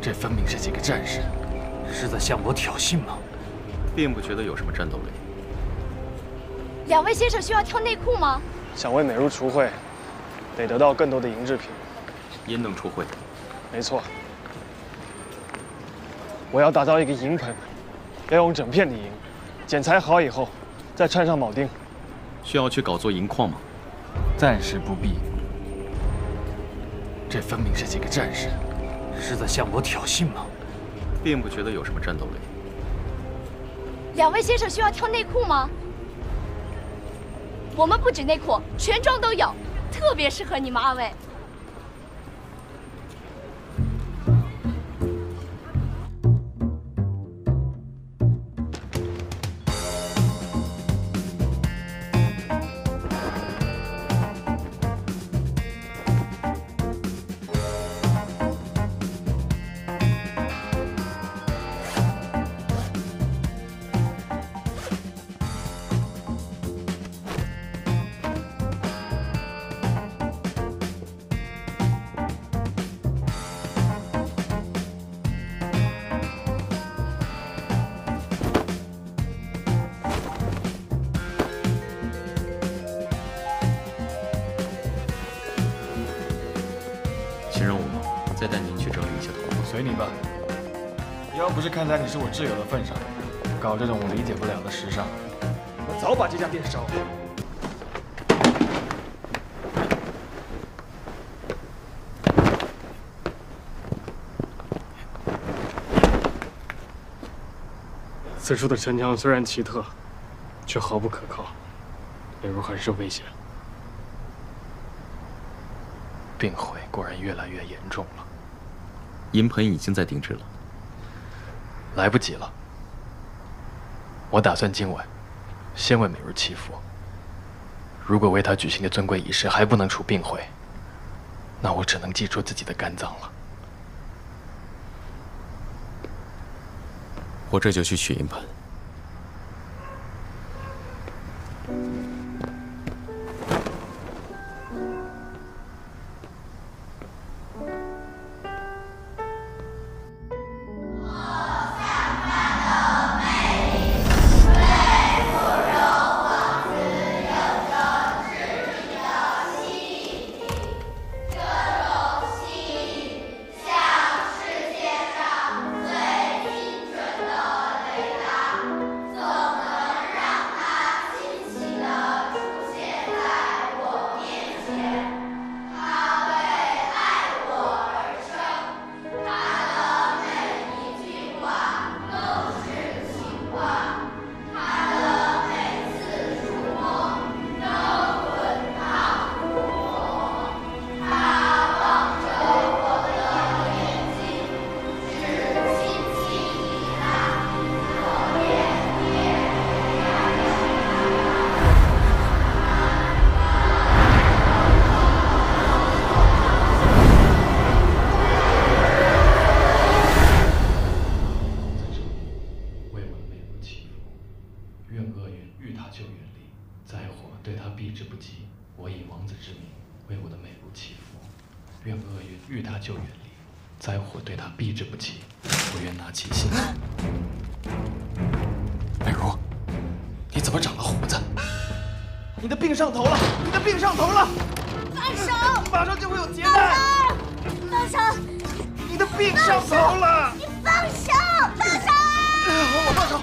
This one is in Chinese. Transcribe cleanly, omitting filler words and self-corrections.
这分明是几个战士，是在向我挑衅吗？并不觉得有什么战斗力。两位先生需要挑内裤吗？想为美如除秽，得得到更多的银制品。银能除秽？没错。我要打造一个银盆，要用整片的银，剪裁好以后，再掺上铆钉。需要去搞做银矿吗？暂时不必。这分明是几个战士。 是在向我挑衅吗？并不觉得有什么战斗力。两位先生需要挑内裤吗？我们不止内裤，全装都有，特别适合你们二位。是看在你是我挚友的份上，搞这种我理解不了的时尚。我早把这家店烧了。此处的城墙虽然奇特，却毫不可靠，美如很是危险。病患果然越来越严重了。银盆已经在定制了。 来不及了，我打算今晚先为美如祈福。如果为她举行的尊贵仪式还不能除病秽，那我只能祭出自己的肝脏了。我这就去取银盆。放手！